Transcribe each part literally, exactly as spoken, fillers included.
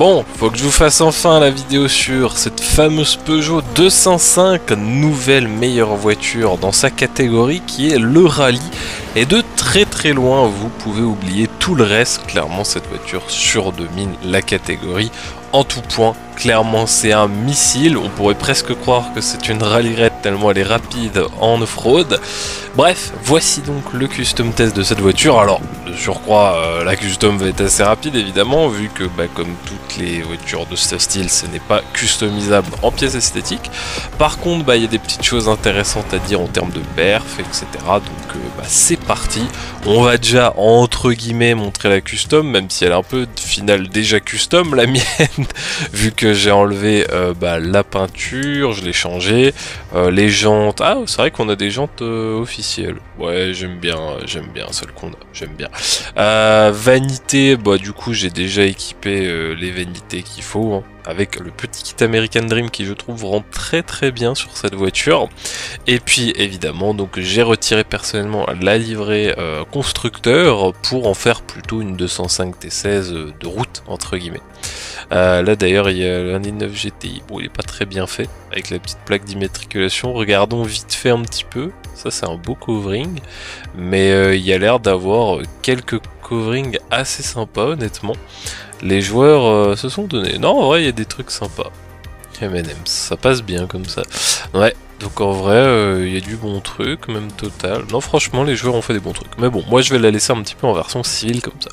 Bon, faut que je vous fasse enfin la vidéo sur cette fameuse Peugeot deux cent cinq, nouvelle meilleure voiture dans sa catégorie qui est le rallye. Et de très très loin, vous pouvez oublier tout le reste. Clairement, cette voiture surdomine la catégorie en tout point. Clairement, c'est un missile. On pourrait presque croire que c'est une rallyrette tellement elle est rapide en off-road. Bref, voici donc le custom test de cette voiture. Alors, de surcroît, euh, la custom va être assez rapide évidemment, vu que bah, comme toutes les voitures de ce style, ce n'est pas customisable en pièces esthétiques. Par contre, bah, il y a des petites choses intéressantes à dire en termes de perf, et cetera. Donc, euh, bah, c'est parti. On va déjà, entre guillemets, montrer la custom, même si elle est un peu, final déjà custom, la mienne, vu que j'ai enlevé euh, bah, la peinture, je l'ai changée, euh, les jantes. Ah, c'est vrai qu'on a des jantes euh, officielles. Ouais, j'aime bien, j'aime bien celle qu'on a, j'aime bien. Euh, vanité, bah du coup, j'ai déjà équipé euh, les vanités qu'il faut, hein, avec le petit kit American Dream qui je trouve rend très très bien sur cette voiture. Et puis évidemment, donc j'ai retiré personnellement la livrée euh, constructeur pour en faire plutôt une deux cent cinq T seize de route entre guillemets. Euh, là d'ailleurs il y a un neuf G T I, bon il est pas très bien fait avec la petite plaque d'immatriculation, regardons vite fait un petit peu, ça c'est un beau covering, mais euh, il y a l'air d'avoir quelques covering assez sympa honnêtement. Les joueurs euh, se sont donnés. Non en vrai il y a des trucs sympas. M and M's, ça passe bien comme ça. Ouais, donc en vrai euh, il y a du bon truc, même total. Non franchement les joueurs ont fait des bons trucs. Mais bon, moi je vais la laisser un petit peu en version civile comme ça.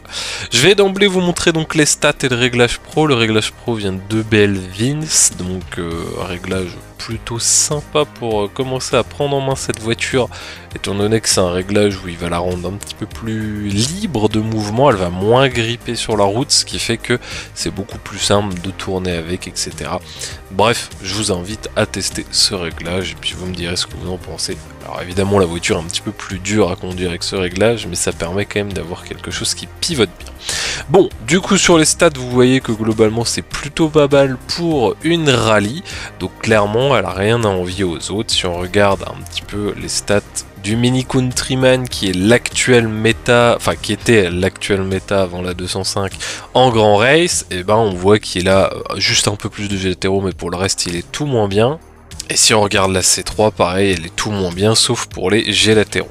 Je vais d'emblée vous montrer donc les stats et le réglage pro. Le réglage pro vient de Belvin, donc euh, un réglage plutôt sympa pour euh, commencer à prendre en main cette voiture, étant donné que c'est un réglage où il va la rendre un petit peu plus libre de mouvement, elle va moins gripper sur la route, ce qui fait que c'est beaucoup plus simple de tourner avec, et cetera. Bref, je vous invite à tester ce réglage, et puis vous me direz ce que vous en pensez. Alors évidemment, la voiture est un petit peu plus dure à conduire avec ce réglage, mais ça permet quand même d'avoir quelque chose qui pivote bien. Bon, du coup sur les stats, vous voyez que globalement c'est plutôt pas mal pour une rallye, donc clairement elle n'a rien à envier aux autres. Si on regarde un petit peu les stats du Mini Countryman qui est l'actuel méta, enfin qui était l'actuel méta avant la deux cent cinq en Grand Race, et eh ben on voit qu'il a juste un peu plus de G T O, mais pour le reste il est tout moins bien. Et si on regarde la C trois, pareil, elle est tout moins bien, sauf pour les G latéraux.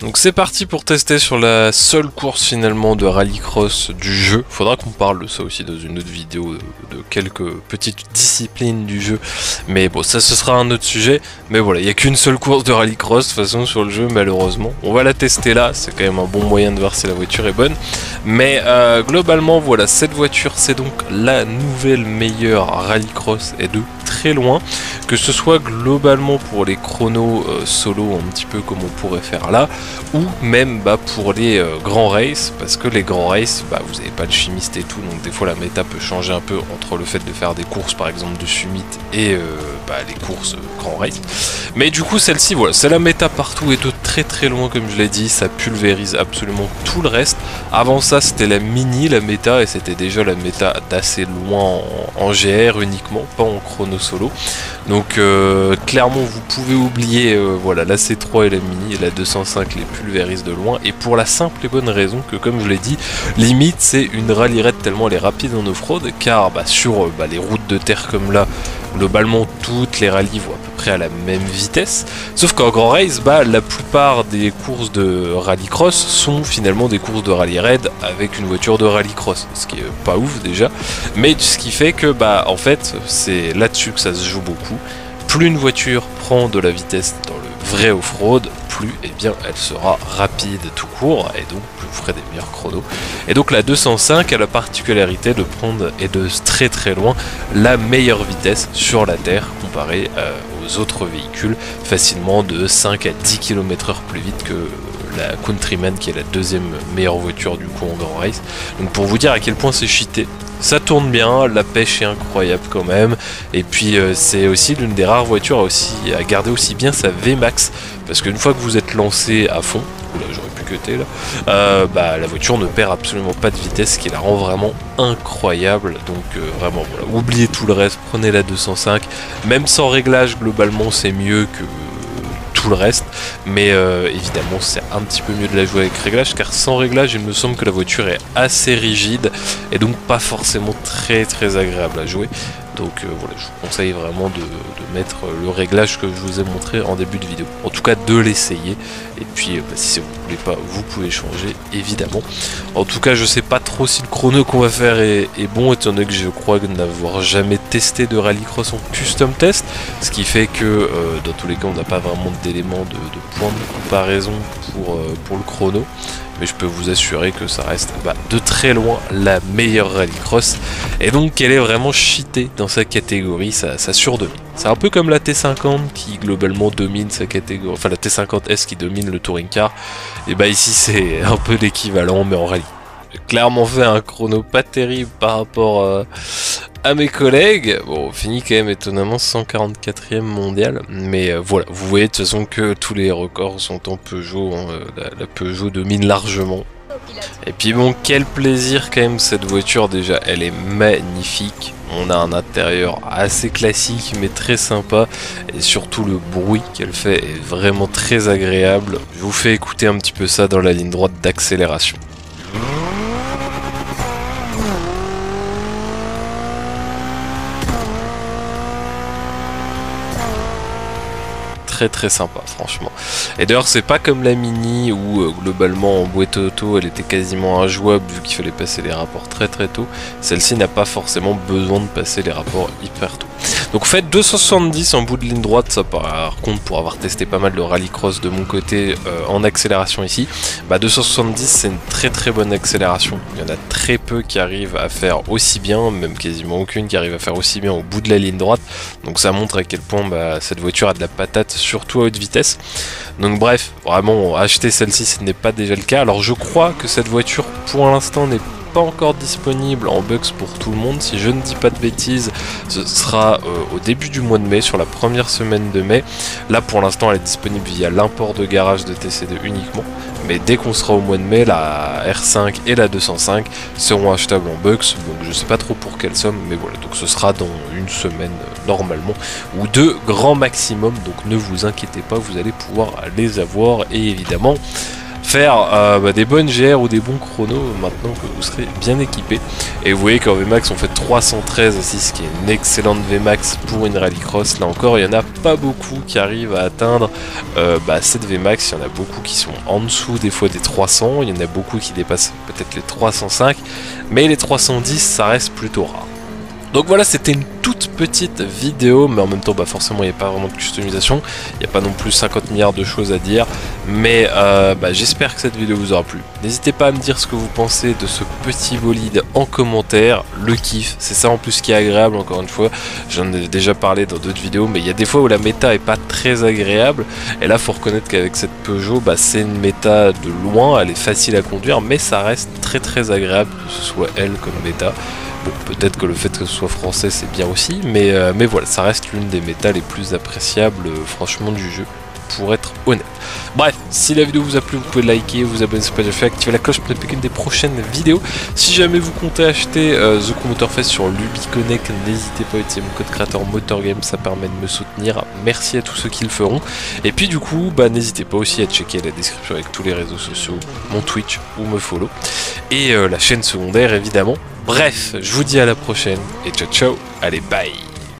Donc c'est parti pour tester sur la seule course finalement de rallycross du jeu. Faudra qu'on parle de ça aussi dans une autre vidéo, de, de quelques petites disciplines du jeu. Mais bon, ça ce sera un autre sujet. Mais voilà, il n'y a qu'une seule course de rallycross de toute façon sur le jeu malheureusement. On va la tester là, c'est quand même un bon moyen de voir si la voiture est bonne. Mais euh, globalement voilà, cette voiture c'est donc la nouvelle meilleure rallycross et de très loin. Que ce soit globalement pour les chronos euh, solo un petit peu comme on pourrait faire là, ou même bah, pour les euh, grands races, parce que les grands races, bah, vous n'avez pas le chimiste et tout, donc des fois la méta peut changer un peu entre le fait de faire des courses par exemple de chimite et euh, bah, les courses euh, grands races. Mais du coup celle-ci, voilà, c'est la méta partout et de très très loin comme je l'ai dit, ça pulvérise absolument tout le reste. Avant ça c'était la mini, la méta, et c'était déjà la méta d'assez loin en, en G R uniquement, pas en chrono solo. Donc euh, clairement vous pouvez oublier euh, voilà, la C trois et la mini, et la deux cent cinq les pulvérise de loin, et pour la simple et bonne raison que comme je l'ai dit, limite c'est une rallyrette tellement elle est rapide en off-road, car bah, sur bah, les routes de terre comme là, globalement toutes les rallyes vont à peu près à la même vitesse, sauf qu'en Grand Race, bah, la plupart des courses de rallycross sont finalement des courses de rallye raid avec une voiture de rallycross, ce qui est pas ouf déjà, mais ce qui fait que bah en fait c'est là-dessus que ça se joue beaucoup. Plus une voiture prend de la vitesse dans le vrai off-road, plus eh bien, elle sera rapide tout court, et donc plus vous ferez des meilleurs chronos. Et donc la deux cent cinq a la particularité de prendre, et de très très loin, la meilleure vitesse sur la terre comparée euh, aux autres véhicules, facilement de cinq à dix kilomètres heure plus vite que la Countryman qui est la deuxième meilleure voiture du coup en Grand Race. Donc pour vous dire à quel point c'est cheaté, ça tourne bien, la pêche est incroyable quand même, et puis euh, c'est aussi l'une des rares voitures à, aussi, à garder aussi bien sa V max, parce qu'une fois que vous êtes lancé à fond, oula j'aurais pu cutter là, euh, bah, la voiture ne perd absolument pas de vitesse, ce qui la rend vraiment incroyable. Donc euh, vraiment voilà, oubliez tout le reste, prenez la deux cent cinq, même sans réglage globalement c'est mieux que tout le reste. Mais euh, évidemment c'est un petit peu mieux de la jouer avec réglage, car sans réglage il me semble que la voiture est assez rigide et donc pas forcément très très agréable à jouer. Donc euh, voilà, je vous conseille vraiment de, de mettre le réglage que je vous ai montré en début de vidéo. En tout cas de l'essayer. Et puis euh, bah, si ça vous plaît pas, vous pouvez changer évidemment. En tout cas je sais pas trop si le chrono qu'on va faire est, est bon, étant donné que je crois n'avoir jamais testé de rallycross en custom test. Ce qui fait que euh, dans tous les cas on n'a pas vraiment d'éléments de, de point de comparaison pour, euh, pour le chrono. Mais je peux vous assurer que ça reste bah, de très loin la meilleure rallycross. Et donc elle est vraiment cheatée dans sa catégorie, ça, ça surdomine. C'est un peu comme la T cinquante qui globalement domine sa catégorie, enfin la T cinquante S qui domine le touring car. Et bah ici c'est un peu l'équivalent mais en rallye. J'ai clairement fait un chrono pas terrible par rapport euh, à mes collègues. Bon, on finit quand même étonnamment cent quarante-quatrième mondial. Mais euh, voilà, vous voyez de toute façon que tous les records sont en Peugeot. Hein, la, la Peugeot domine largement. Et puis bon, quel plaisir quand même cette voiture déjà, elle est magnifique. On a un intérieur assez classique mais très sympa. Et surtout le bruit qu'elle fait est vraiment très agréable. Je vous fais écouter un petit peu ça dans la ligne droite d'accélération. Très très sympa franchement. Et d'ailleurs c'est pas comme la Mini où euh, globalement en boîte auto elle était quasiment injouable vu qu'il fallait passer les rapports très très tôt. Celle-ci n'a pas forcément besoin de passer les rapports hyper tôt. Donc en fait deux cent soixante-dix en bout de ligne droite, ça par contre pour avoir testé pas mal de rallycross de mon côté euh, en accélération ici, bah deux cent soixante-dix c'est une très très bonne accélération. Il y en a très peu qui arrivent à faire aussi bien, même quasiment aucune qui arrive à faire aussi bien au bout de la ligne droite. Donc ça montre à quel point bah, cette voiture a de la patate, surtout à haute vitesse. Donc bref, vraiment acheter celle-ci ce n'est pas déjà le cas. Alors je crois que cette voiture pour l'instant n'est pas encore disponible en box pour tout le monde. Si je ne dis pas de bêtises, ce sera euh, au début du mois de mai, sur la première semaine de mai. Là pour l'instant elle est disponible via l'import de garage de T C deux uniquement. Mais dès qu'on sera au mois de mai, la R cinq et la deux cent cinq seront achetables en box. Donc je sais pas trop pour quelle somme, mais voilà. Donc ce sera dans une semaine normalement, ou deux grand maximum. Donc ne vous inquiétez pas, vous allez pouvoir les avoir et évidemment faire euh, bah, des bonnes G R ou des bons chronos maintenant que vous serez bien équipé. Et vous voyez qu'en V max on fait trois cent treize aussi, ce qui est une excellente V max pour une rallycross. Là encore il n'y en a pas beaucoup qui arrivent à atteindre euh, bah, cette V max. Il y en a beaucoup qui sont en dessous des fois des trois cents, il y en a beaucoup qui dépassent peut-être les trois cent cinq, mais les trois cent dix ça reste plutôt rare. Donc voilà, c'était une toute petite vidéo, mais en même temps bah forcément il n'y a pas vraiment de customisation, il n'y a pas non plus cinquante milliards de choses à dire, mais euh, bah, j'espère que cette vidéo vous aura plu. N'hésitez pas à me dire ce que vous pensez de ce petit bolide en commentaire, le kiff, c'est ça en plus qui est agréable. Encore une fois, j'en ai déjà parlé dans d'autres vidéos, mais il y a des fois où la méta est pas très agréable, et là faut reconnaître qu'avec cette Peugeot, bah, c'est une méta de loin, elle est facile à conduire, mais ça reste très très agréable que ce soit elle comme méta. Bon, peut-être que le fait que ce soit français c'est bien aussi, mais, euh, mais voilà, ça reste l'une des méta les plus appréciables euh, franchement du jeu, pour être honnête. Bref, si la vidéo vous a plu, vous pouvez liker, vous abonner si ce n'est pas déjà fait, activer la cloche pour ne manquer qu'une des prochaines vidéos. Si jamais vous comptez acheter euh, The Motorfest sur LubiConnect, n'hésitez pas à utiliser mon code créateur Motorgame, ça permet de me soutenir. Merci à tous ceux qui le feront. Et puis du coup, bah, n'hésitez pas aussi à checker la description avec tous les réseaux sociaux, mon Twitch ou me follow, et euh, la chaîne secondaire évidemment. Bref, je vous dis à la prochaine et ciao ciao, allez bye.